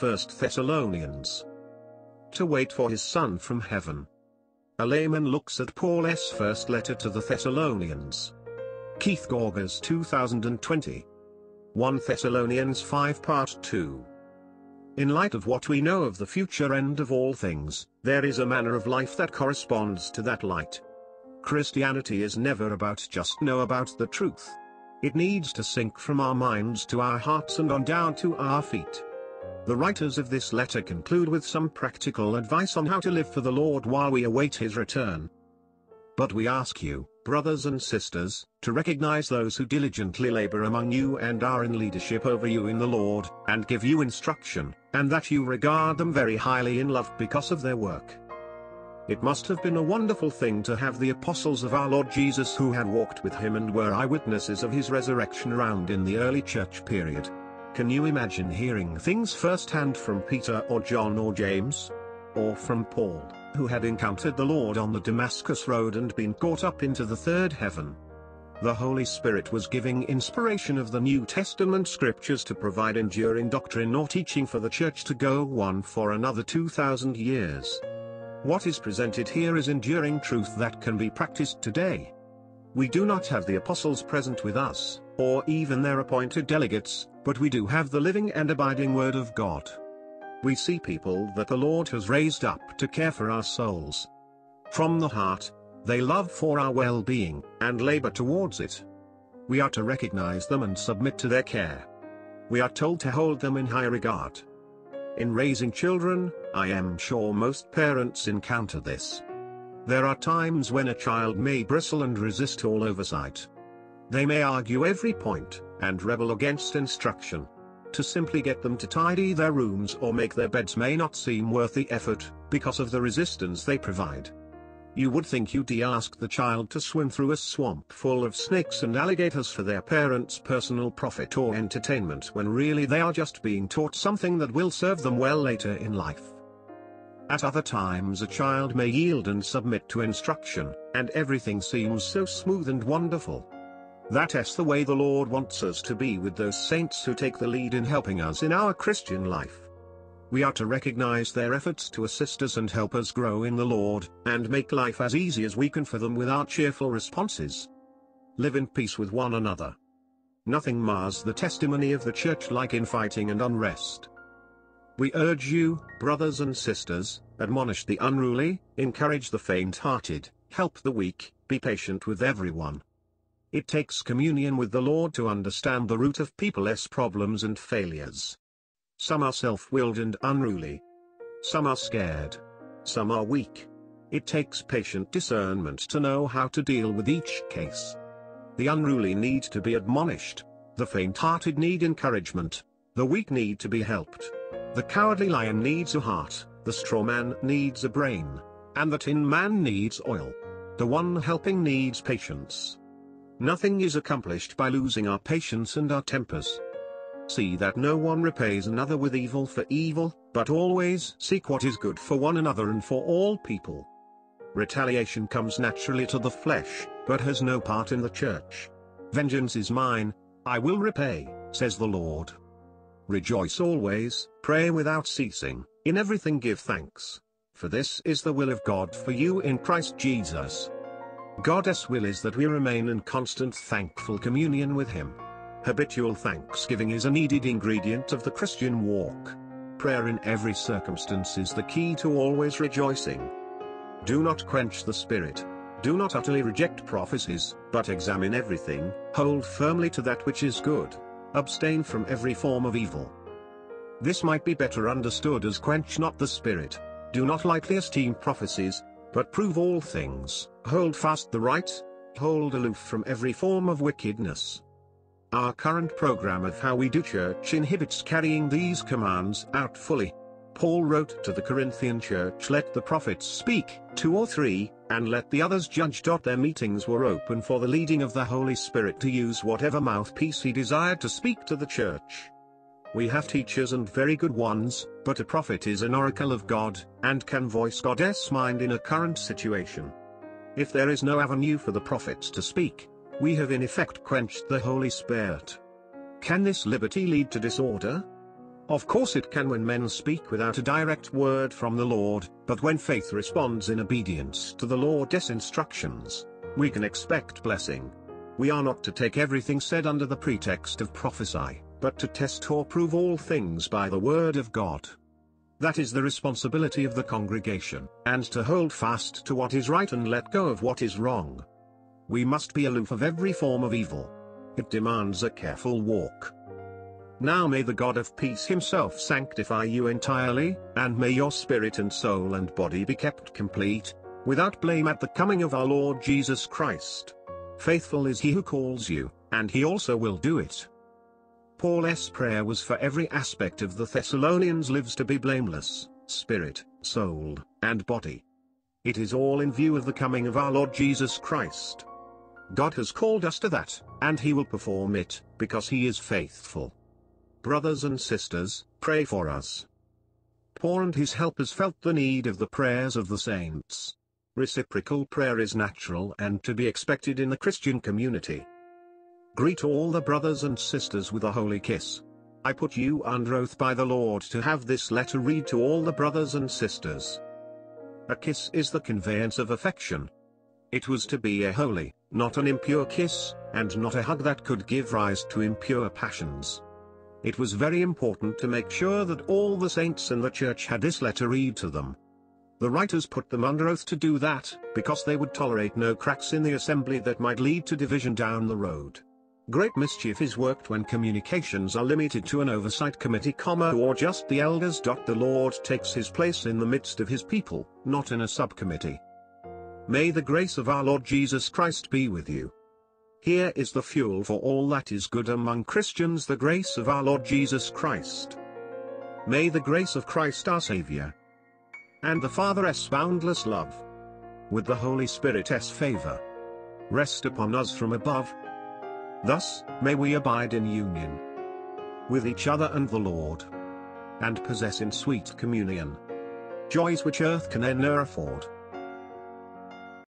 1 Thessalonians. To wait for his Son from heaven. A layman looks at Paul's first letter to the Thessalonians. Keith Gorgas 2020. 1 Thessalonians 5 Part 2. In light of what we know of the future end of all things, there is a manner of life that corresponds to that light. Christianity is never about just know about the truth. It needs to sink from our minds to our hearts and on down to our feet. The writers of this letter conclude with some practical advice on how to live for the Lord while we await His return. But we ask you, brothers and sisters, to recognize those who diligently labor among you and are in leadership over you in the Lord, and give you instruction, and that you regard them very highly in love because of their work. It must have been a wonderful thing to have the apostles of our Lord Jesus who had walked with Him and were eyewitnesses of His resurrection around in the early church period. Can you imagine hearing things firsthand from Peter or John or James? Or from Paul, who had encountered the Lord on the Damascus road and been caught up into the third heaven. The Holy Spirit was giving inspiration of the New Testament scriptures to provide enduring doctrine or teaching for the church to go on for another 2,000 years. What is presented here is enduring truth that can be practiced today. We do not have the apostles present with us, or even their appointed delegates, but we do have the living and abiding Word of God. We see people that the Lord has raised up to care for our souls. From the heart, they love for our well-being, and labor towards it. We are to recognize them and submit to their care. We are told to hold them in high regard. In raising children, I am sure most parents encounter this. There are times when a child may bristle and resist all oversight. They may argue every point, and rebel against instruction. To simply get them to tidy their rooms or make their beds may not seem worth the effort, because of the resistance they provide. You would think you'd ask the child to swim through a swamp full of snakes and alligators for their parents' personal profit or entertainment when really they are just being taught something that will serve them well later in life. At other times a child may yield and submit to instruction, and everything seems so smooth and wonderful. That is the way the Lord wants us to be with those saints who take the lead in helping us in our Christian life. We are to recognize their efforts to assist us and help us grow in the Lord, and make life as easy as we can for them with our cheerful responses. Live in peace with one another. Nothing mars the testimony of the church like infighting and unrest. We urge you, brothers and sisters, admonish the unruly, encourage the faint-hearted, help the weak, be patient with everyone. It takes communion with the Lord to understand the root of people's problems and failures. Some are self-willed and unruly. Some are scared. Some are weak. It takes patient discernment to know how to deal with each case. The unruly need to be admonished. The faint-hearted need encouragement. The weak need to be helped. The cowardly lion needs a heart. The straw man needs a brain. And the tin man needs oil. The one helping needs patience. Nothing is accomplished by losing our patience and our tempers. See that no one repays another with evil for evil, but always seek what is good for one another and for all people. Retaliation comes naturally to the flesh, but has no part in the church. Vengeance is mine, I will repay, says the Lord. Rejoice always, pray without ceasing, in everything give thanks. For this is the will of God for you in Christ Jesus. God's will is that we remain in constant thankful communion with Him. Habitual thanksgiving is a needed ingredient of the Christian walk. Prayer in every circumstance is the key to always rejoicing. Do not quench the Spirit. Do not utterly reject prophecies, but examine everything, hold firmly to that which is good. Abstain from every form of evil. This might be better understood as quench not the Spirit. Do not lightly esteem prophecies, but prove all things, hold fast the right, hold aloof from every form of wickedness. Our current program of how we do church inhibits carrying these commands out fully. Paul wrote to the Corinthian church, "Let the prophets speak, 2 or 3, and let the others judge." Their meetings were open for the leading of the Holy Spirit to use whatever mouthpiece He desired to speak to the church. We have teachers and very good ones, but a prophet is an oracle of God, and can voice God's mind in a current situation. If there is no avenue for the prophets to speak, we have in effect quenched the Holy Spirit. Can this liberty lead to disorder? Of course it can when men speak without a direct word from the Lord, but when faith responds in obedience to the Lord's instructions, we can expect blessing. We are not to take everything said under the pretext of prophecy, but to test or prove all things by the word of God. That is the responsibility of the congregation, and to hold fast to what is right and let go of what is wrong. We must be aloof of every form of evil. It demands a careful walk. Now may the God of peace himself sanctify you entirely, and may your spirit and soul and body be kept complete, without blame at the coming of our Lord Jesus Christ. Faithful is he who calls you, and he also will do it. Paul's prayer was for every aspect of the Thessalonians' lives to be blameless, spirit, soul, and body. It is all in view of the coming of our Lord Jesus Christ. God has called us to that, and he will perform it, because he is faithful. Brothers and sisters, pray for us. Paul and his helpers felt the need of the prayers of the saints. Reciprocal prayer is natural and to be expected in the Christian community. Greet all the brothers and sisters with a holy kiss. I put you under oath by the Lord to have this letter read to all the brothers and sisters. A kiss is the conveyance of affection. It was to be a holy, not an impure kiss, and not a hug that could give rise to impure passions. It was very important to make sure that all the saints in the church had this letter read to them. The writers put them under oath to do that, because they would tolerate no cracks in the assembly that might lead to division down the road. Great mischief is worked when communications are limited to an oversight committee, or just the elders. The Lord takes his place in the midst of his people, not in a subcommittee. May the grace of our Lord Jesus Christ be with you. Here is the fuel for all that is good among Christians, the grace of our Lord Jesus Christ. May the grace of Christ our Savior, and the Father's boundless love, with the Holy Spirit's favor, rest upon us from above. Thus, may we abide in union with each other and the Lord, and possess in sweet communion joys which earth can ne'er afford.